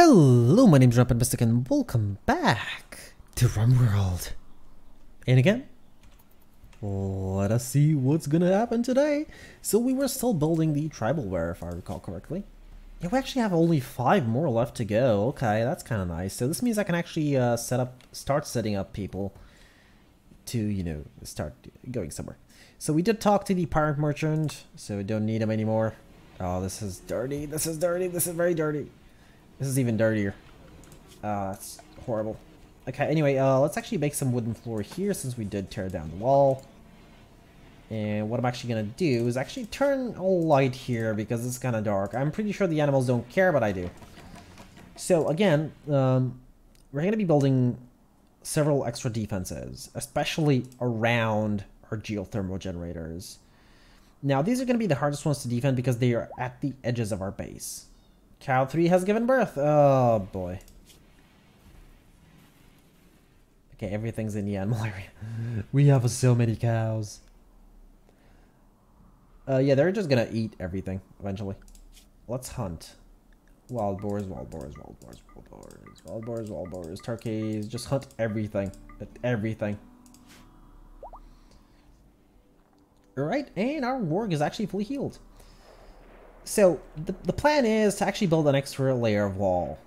Hello, my name is Grandpa Mystic and welcome back to Rimworld. And again, let us see what's gonna happen today. So we were still building the tribal wear, if I recall correctly. Yeah, we actually have only 5 more left to go. Okay, that's kind of nice. So this means I can actually start setting up people to, you know, start going somewhere. So we did talk to the pirate merchant, so we don't need him anymore. Oh, this is dirty. This is dirty. This is very dirty. This is even dirtier. It's horrible. Okay, anyway, let's actually make some wooden floor here since we did tear down the wall. And what I'm actually going to do is actually turn a light here because it's kind of dark. I'm pretty sure the animals don't care, but I do. So again, we're going to be building several extra defenses, especially around our geothermal generators. Now, these are going to be the hardest ones to defend because they are at the edges of our base. Cow 3 has given birth. Oh, boy. Okay, everything's in the animal area. We have so many cows. Yeah, they're just going to eat everything eventually. Let's hunt. Wild boars, wild boars, wild boars, wild boars, wild boars, wild boars, turkeys. Just hunt everything. Everything. Alright, and our warg is actually fully healed. So, the plan is to actually build an extra layer of wall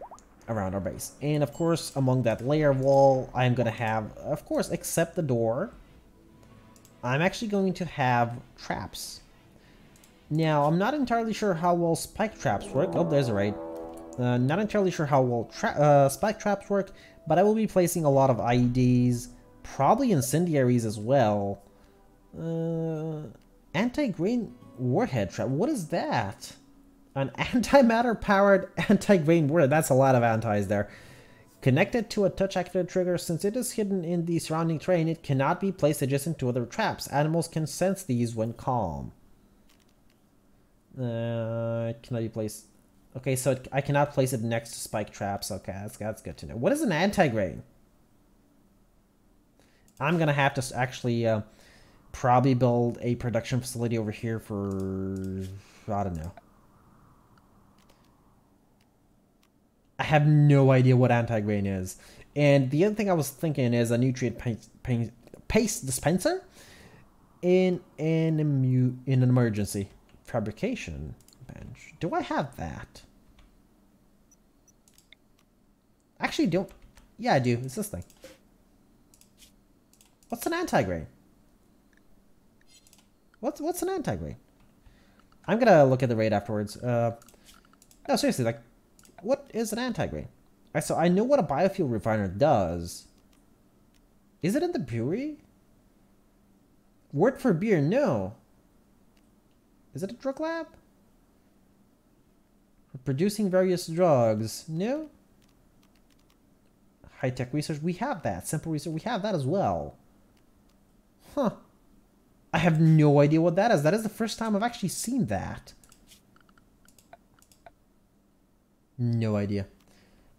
around our base. And, of course, among that layer of wall, I'm going to have, of course, except the door, I'm actually going to have traps. Now, I'm not entirely sure how well spike traps work. Oh, there's a raid. Not entirely sure how well spike traps work, but I will be placing a lot of IEDs, probably incendiaries as well. Anti-grain warhead trap. What is that? An antimatter powered anti-grain warhead. That's a lot of antis there. Connected to a touch activated trigger. Since it is hidden in the surrounding terrain, it cannot be placed adjacent to other traps. Animals can sense these when calm. It cannot be placed. Okay, so I cannot place it next to spike traps. Okay, that's good to know. What is an anti-grain? I'm gonna have to actually probably build a production facility over here for, I don't know. I have no idea what anti-grain is. And the other thing I was thinking is a nutrient paste dispenser in an emergency. Fabrication bench. Do I have that? Actually, don't. Yeah, I do. It's this thing. What's an anti-grain? What's an anti-grain? I'm gonna look at the raid afterwards. No, seriously, like, what is an anti-grain? Alright, so I know what a biofuel refiner does. Is it in the brewery? Word for beer, no. Is it a drug lab? Producing various drugs, no. High-tech research, we have that. Simple research, we have that as well. Huh. I have no idea what that is. That is the first time I've actually seen that. No idea.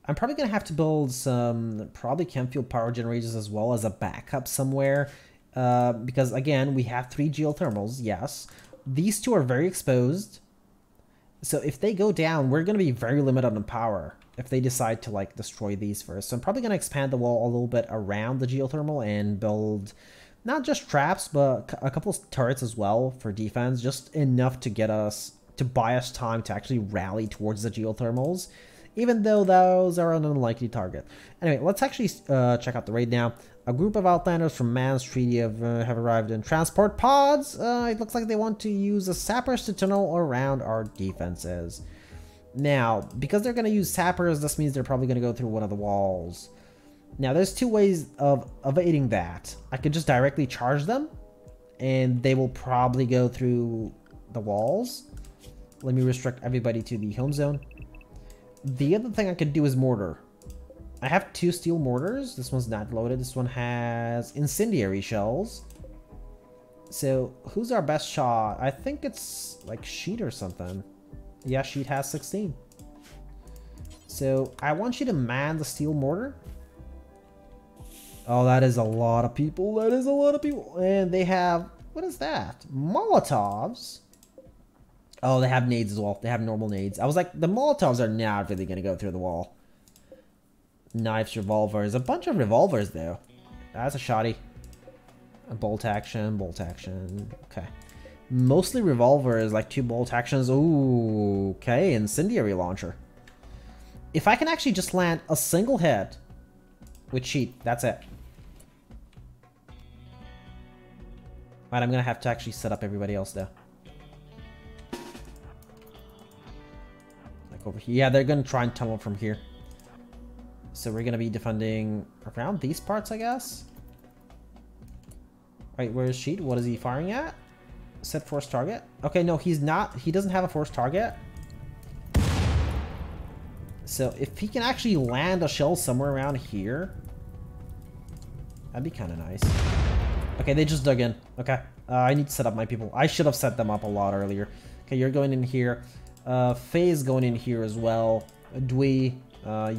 I'm probably going to have to build some probably chem fuel power generators as well as a backup somewhere. Because again, we have 3 geothermals, yes. These 2 are very exposed. So if they go down, we're going to be very limited on power if they decide to like destroy these first. So I'm probably going to expand the wall a little bit around the geothermal and build not just traps, but a couple of turrets as well for defense, just enough to get us, to buy us time to actually rally towards the geothermals, even though those are an unlikely target. Anyway, let's actually check out the raid now. A group of outlanders from Man's Treaty have arrived in transport pods. It looks like they want to use the sappers to tunnel around our defenses. Now, because they're going to use sappers, this means they're probably going to go through one of the walls. Now, there's 2 ways of evading that. I could just directly charge them, and they will probably go through the walls. Let me restrict everybody to the home zone. The other thing I could do is mortar. I have 2 steel mortars. This one's not loaded. This one has incendiary shells. So, who's our best shot? I think it's like Sheet or something. Yeah, Sheet has 16. So, I want you to man the steel mortar. Oh, that is a lot of people. That is a lot of people. And they have... What is that? Molotovs. Oh, they have nades as well. They have normal nades. I was like, the Molotovs are not really going to go through the wall. Knives, revolvers. A bunch of revolvers, though. That's a shoddy. A bolt action, bolt action. Okay. Mostly revolvers, like 2 bolt actions. Ooh, okay. Incendiary launcher. If I can actually just land a single hit with cheat, that's it. Alright, I'm going to have to actually set up everybody else, though. Over here. Yeah, they're gonna try and tumble from here. So we're gonna be defending around these parts, I guess. Alright, where is Sheet? What is he firing at? Set force target. Okay, no, he's not. He doesn't have a force target. So if he can actually land a shell somewhere around here, that'd be kind of nice. Okay, they just dug in. Okay, I need to set up my people. I should have set them up a lot earlier. Okay, you're going in here. Faye's going in here as well. Dwee,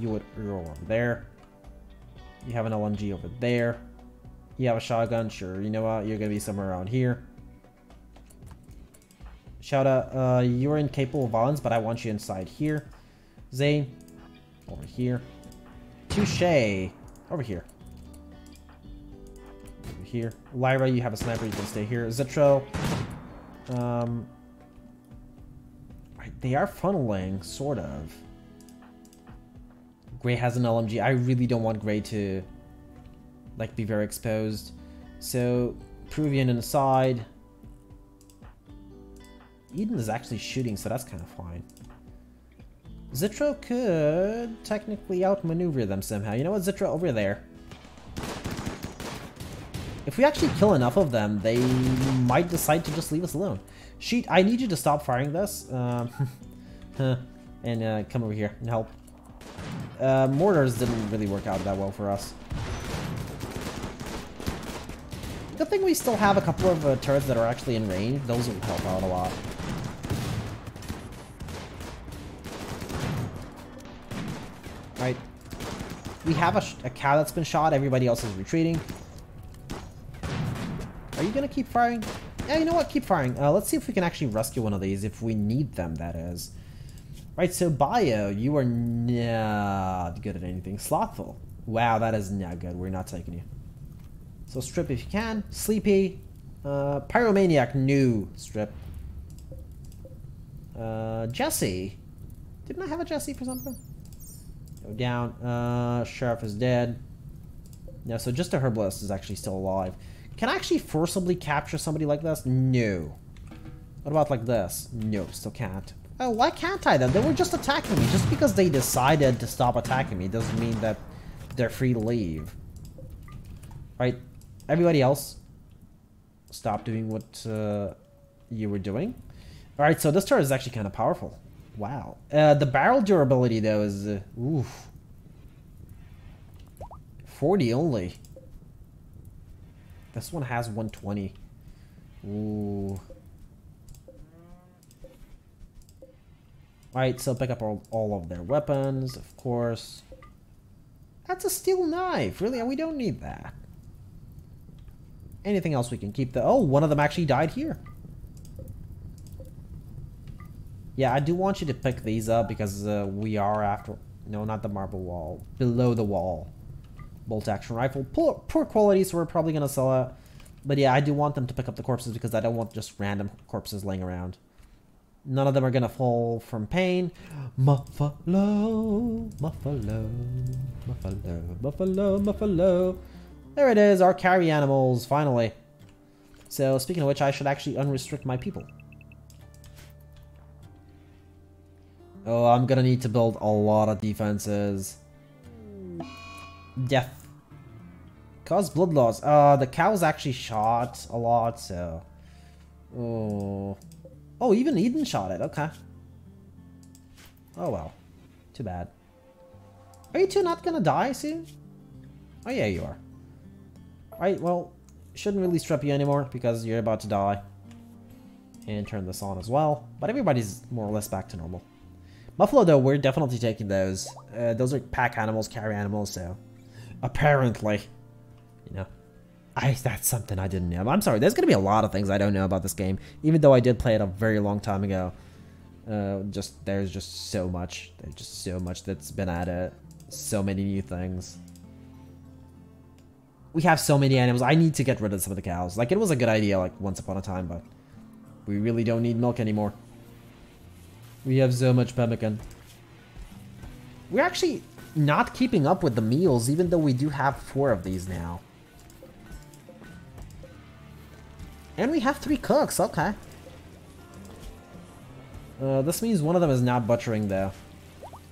you would roll over there. You have an LMG over there. You have a shotgun, sure. You know what? You're gonna be somewhere around here. Shouta, you're incapable of violence, but I want you inside here. Zane, over here. Touche, over here. Over here. Lyra, you have a sniper. You can stay here. Zitro, they are funneling, sort of. Gray has an LMG. I really don't want Gray to, like, be very exposed. So, Peruvian inside. Eden is actually shooting, so that's kind of fine. Zitro could technically outmaneuver them somehow. You know what, Zitro, over there. If we actually kill enough of them, they might decide to just leave us alone. Sheet, I need you to stop firing this, and come over here and help. Mortars didn't really work out that well for us. Good thing we still have a couple of turrets that are actually in range. Those will help out a lot. Alright. We have a cow that's been shot. Everybody else is retreating. Are you gonna keep firing? Yeah, you know what? Keep firing. Let's see if we can actually rescue one of these if we need them, that is. Right, so Bio, you are not good at anything. Slothful. Wow, that is not good. We're not taking you. So strip if you can. Sleepy. Pyromaniac, new strip. Jesse. Didn't I have a Jesse for something? Go down. Sheriff is dead. No, so just a herbalist is actually still alive. Can I actually forcibly capture somebody like this? No. What about like this? No, still can't. Oh, why can't I then? They were just attacking me. Just because they decided to stop attacking me doesn't mean that they're free to leave. Right, everybody else, stop doing what you were doing. Alright, so this turret is actually kind of powerful. Wow. The barrel durability though is... oof. 40 only. This one has 120. Ooh. Alright, so pick up all of their weapons, of course. That's a steel knife. Really? We don't need that. Anything else we can keep? Oh, one of them actually died here. Yeah, I do want you to pick these up because we are after... No, not the marble wall. Below the wall. Bolt action rifle. Poor quality, so we're probably gonna sell it. But yeah, I do want them to pick up the corpses because I don't want just random corpses laying around. None of them are gonna fall from pain. Muffalo, muffalo, muffalo, muffalo, muffalo. There it is, our carry animals, finally. So, speaking of which, I should actually unrestrict my people. Oh, I'm gonna need to build a lot of defenses. Death. Cause blood loss. The cow's actually shot a lot, so... Oh... Oh, even Eden shot it, okay. Oh well. Too bad. Are you two not gonna die soon? Oh yeah, you are. Alright, well, shouldn't really strip you anymore because you're about to die. And turn this on as well. But everybody's more or less back to normal. Buffalo, though, we're definitely taking those. Those are pack animals, carry animals, so... Apparently. You know. That's something I didn't know. I'm sorry, there's gonna be a lot of things I don't know about this game, even though I did play it a very long time ago. There's just so much. There's just so much that's been added. So many new things. We have so many animals. I need to get rid of some of the cows. Like, it was a good idea, like, once upon a time, but we really don't need milk anymore. We have so much pemmican. We're actually not keeping up with the meals, even though we do have 4 of these now. And we have 3 cooks, okay. This means one of them is not butchering, though.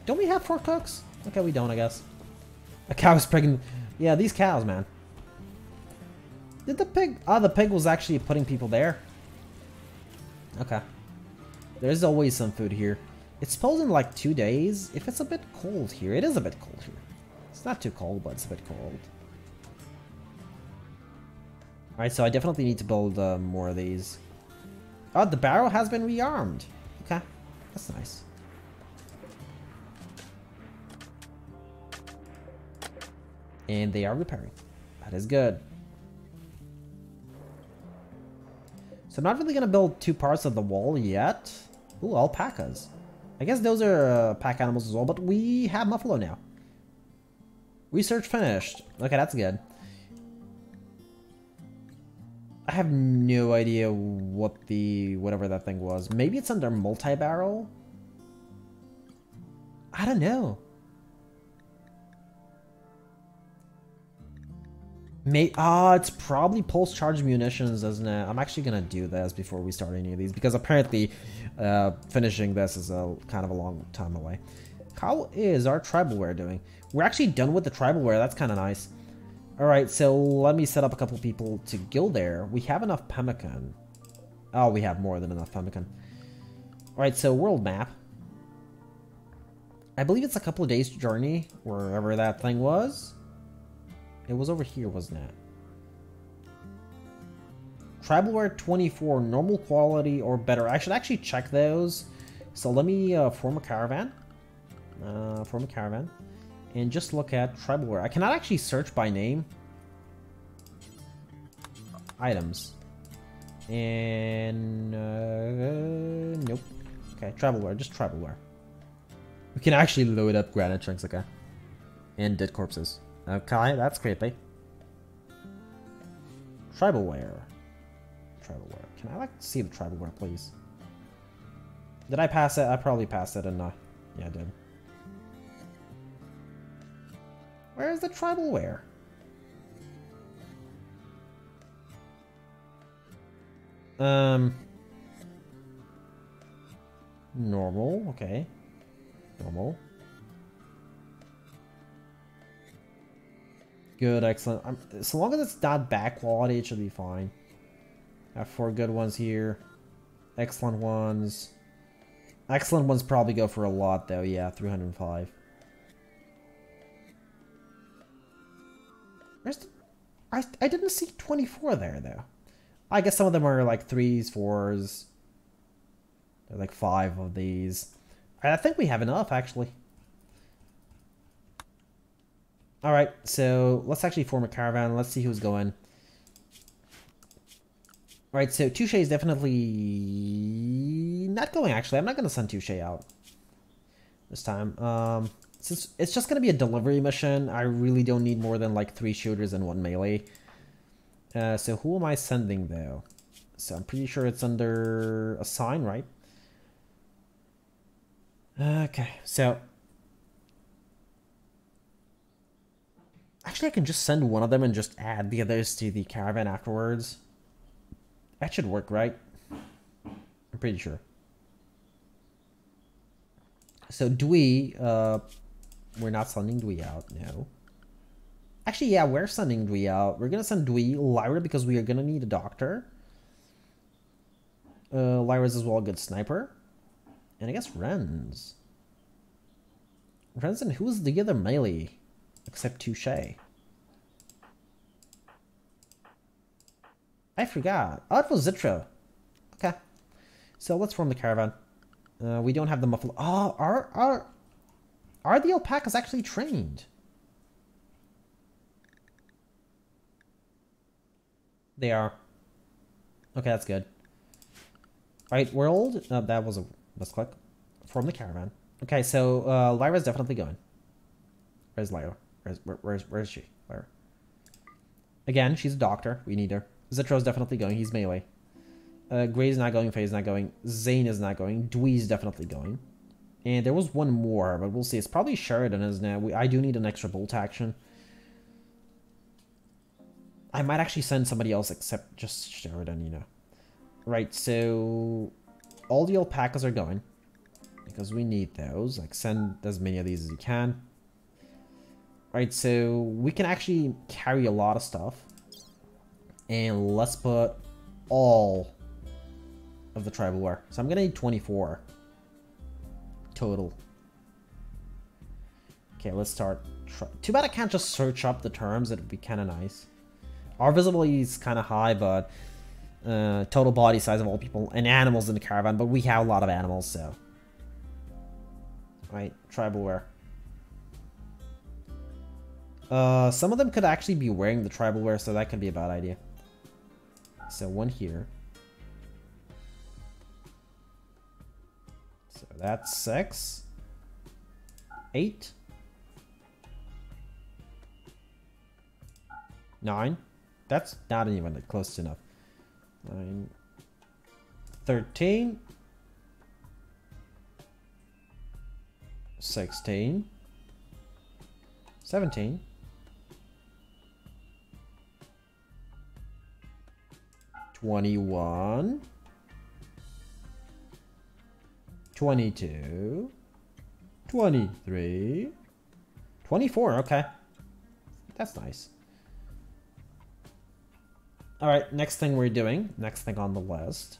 Don't we have 4 cooks? Okay, we don't, I guess. A cow is pregnant. Yeah, these cows, man. Did the pig... Ah, the pig was actually putting people there. Okay. There's always some food here. It's supposed in like 2 days. If it's a bit cold here. It is a bit cold here. It's not too cold, but it's a bit cold. Alright, so I definitely need to build more of these. Oh, the barrel has been rearmed. Okay. That's nice. And they are repairing. That is good. So I'm not really going to build 2 parts of the wall yet. Ooh, alpacas. I guess those are pack animals as well, but we have Muffalo now. Research finished. Okay, that's good. I have no idea what the... whatever that thing was. Maybe it's under multi-barrel? I don't know. It's probably pulse charge munitions, isn't it? I'm actually gonna do this before we start any of these, because apparently finishing this is a kind of a long time away. How is our tribal wear doing? We're actually done with the tribal wear. That's kind of nice. All right, so let me set up a couple people to guild there. We have enough pemmican. Oh, we have more than enough pemmican. All right, so world map. I believe it's a couple of days journey wherever that thing was. It was over here, wasn't it? Tribal wear 24, normal quality or better. I should actually check those. So let me form a caravan. And just look at tribal wear. I cannot actually search by name. Items. And... nope. Okay, tribal wear. Just tribal wear. We can actually load up granite chunks, okay? And dead corpses. Okay, that's creepy. Tribal wear. Tribal wear. Can I, like, see the tribal wear, please? Did I pass it? I probably passed it, and yeah, I did. Where's the tribal wear? Normal, okay. Normal. Good, excellent. So long as it's not bad quality, it should be fine. I have 4 good ones here. Excellent ones. Excellent ones probably go for a lot, though. Yeah, 305. Where's the... I didn't see 24 there, though. I guess some of them are like 3s, 4s. They're like 5 of these. I think we have enough, actually. Alright, so let's actually form a caravan. Let's see who's going. Alright, so Touche is definitely not going, actually. I'm not going to send Touche out this time. Since it's just going to be a delivery mission, I really don't need more than like 3 shooters and 1 melee. So who am I sending, though? So I'm pretty sure it's under a sign, right? Okay, so... Actually, I can just send one of them and just add the others to the caravan afterwards. That should work, right? I'm pretty sure. So Dwi, we're not sending Dwi out, no. Actually, yeah, we're sending Dwi out. We're gonna send Dwi, Lyra, because we are gonna need a doctor. Lyra's as well a good sniper. And I guess Renz. Renz and who's the other melee? Except Touche. I forgot. Oh, it was Zitra. Okay. So let's form the caravan. We don't have the muffalo. Oh, are the alpacas actually trained? They are. Okay, that's good. Alright, world. That was a misclick. from the caravan. Okay, so Lyra's definitely going. Where's Lyra? Where's she? Lyra. Again, she's a doctor. We need her. Zetro's definitely going. He's melee. Gray's not going. Faye's not going. Zane is not going. Dwee's definitely going. And there was one more, but we'll see. It's probably Sheridan, isn't it? I do need an extra bolt action. I might actually send somebody else except just Sheridan, you know. Right, so all the alpacas are going because we need those. Like, send as many of these as you can. Right, so we can actually carry a lot of stuff. And let's put all of the tribal wear. So I'm gonna need 24 total. Okay, let's start. Too bad I can't just search up the terms. It would be kind of nice. Our visibility is kind of high, but total body size of all people and animals in the caravan. But we have a lot of animals, so. Right, tribal wear. Some of them could actually be wearing the tribal wear, so that could be a bad idea. So one here. So that's 6. 8. 9. That's not even close enough. 9. 13. 16. 17. 21, 22, 23, 24, okay. That's nice. Alright, next thing we're doing, next thing on the list,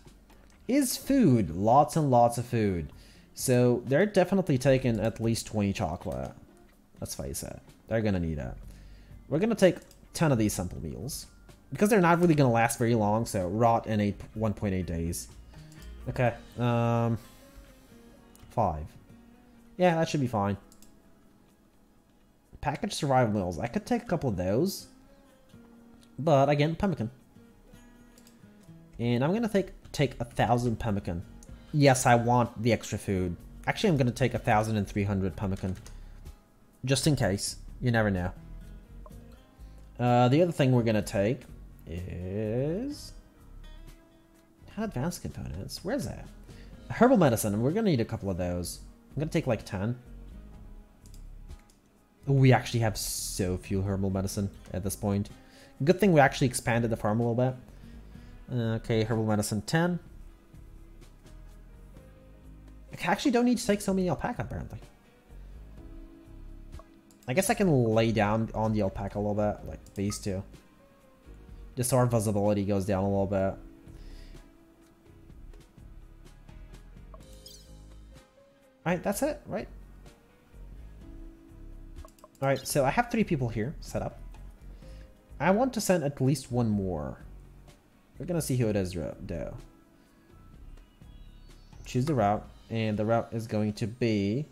is food. Lots and lots of food. So they're definitely taking at least 20 chocolate. Let's face it. They're gonna need it. We're gonna take 10 of these simple meals. Because they're not really going to last very long, so rot in 1.8 days. Okay, 5. Yeah, that should be fine. Packaged survival meals. I could take a couple of those. But, again, pemmican. And I'm going to take 1,000 pemmican. Yes, I want the extra food. Actually, I'm going to take 1,300 pemmican. Just in case. You never know. The other thing we're going to take is advanced components. Where's that? Herbal medicine. We're going to need a couple of those. I'm going to take like 10. We actually have so few herbal medicine at this point. Good thing we actually expanded the farm a little bit. Okay, herbal medicine 10. I actually don't need to take so many alpaca apparently. I guess I can lay down on the alpaca a little bit, like these two. Just so our visibility goes down a little bit. Alright, that's it, right? Alright, so I have 3 people here set up. I want to send at least one more. We're gonna see who it is though. Choose the route, and the route is going to be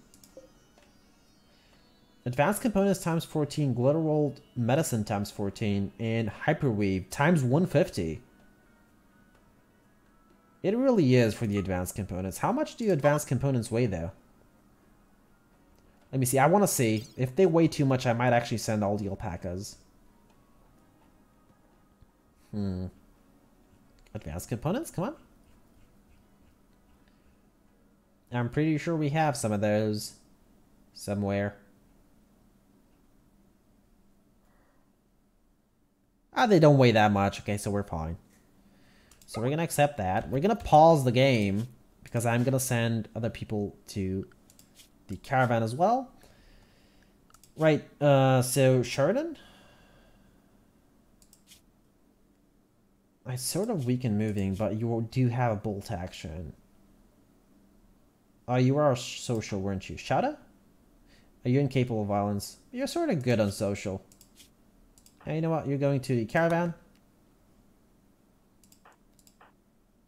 advanced components times 14, glitter rolled medicine times 14, and hyperweave times 150. It really is for the advanced components. How much do advanced components weigh though? Let me see. I want to see. If they weigh too much, I might actually send all the alpacas. Advanced components? Come on. I'm pretty sure we have some of those somewhere. Ah, they don't weigh that much. Okay, so we're fine. So we're gonna accept that. We're gonna pause the game because I'm gonna send other people to the caravan as well. Right, so Sheridan? I sort of weaken moving, but you do have a bolt action. Oh, you are social, weren't you? Shada? Are you incapable of violence? You're sort of good on social. Hey, you know what? You're going to the caravan.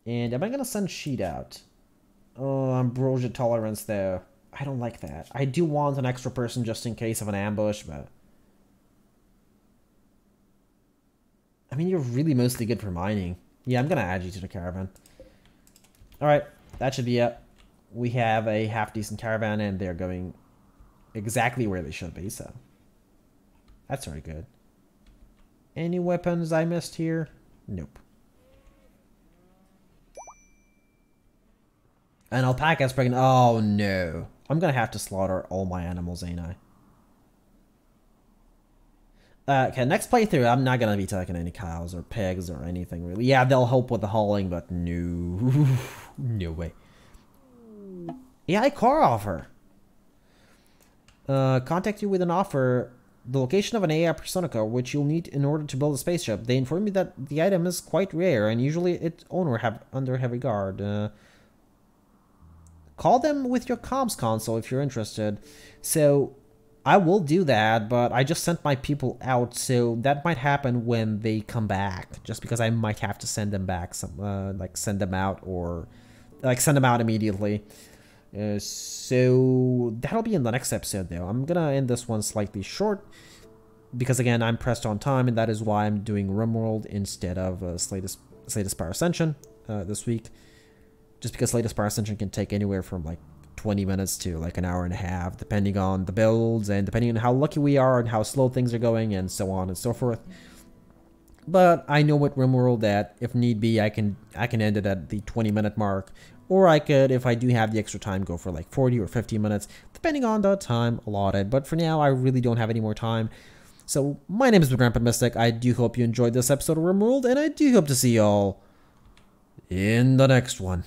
And am I going to send Sheet out? Oh, ambrosia tolerance though. I don't like that. I do want an extra person just in case of an ambush, but I mean, you're really mostly good for mining. Yeah, I'm going to add you to the caravan. Alright, that should be it. we have a half-decent caravan and they're going exactly where they should be, so that's very good. Any weapons I missed here? Nope. An alpaca's pregnant. Oh no. I'm gonna have to slaughter all my animals, ain't I? Okay, next playthrough, I'm not gonna be taking any cows or pigs or anything really. Yeah, they'll help with the hauling, but no. No way. AI car offer. Contact you with an offer. The location of an AI persona car, which you'll need in order to build a spaceship. They informed me that the item is quite rare, and usually its owner have under heavy guard. Call them with your comms console if you're interested. So, I will do that, but I just sent my people out, so that might happen when they come back. Just because I might have to send them back, send them out, or like send them out immediately. So that'll be in the next episode though. I'm gonna end this one slightly short because again I'm pressed on time, and that is why I'm doing Rimworld instead of Slay the Spire Ascension this week, just because Slay the Spire Ascension can take anywhere from like 20 minutes to like an hour and a half depending on the builds and depending on how lucky we are and how slow things are going and so on and so forth. But I know with Rimworld that if need be I can end it at the 20-minute mark. Or I could, if I do have the extra time, go for like 40 or 50 minutes, depending on the time allotted. But for now, I really don't have any more time. So, my name is Grandpa Mystic. I do hope you enjoyed this episode of Rimworld, and I do hope to see y'all in the next one.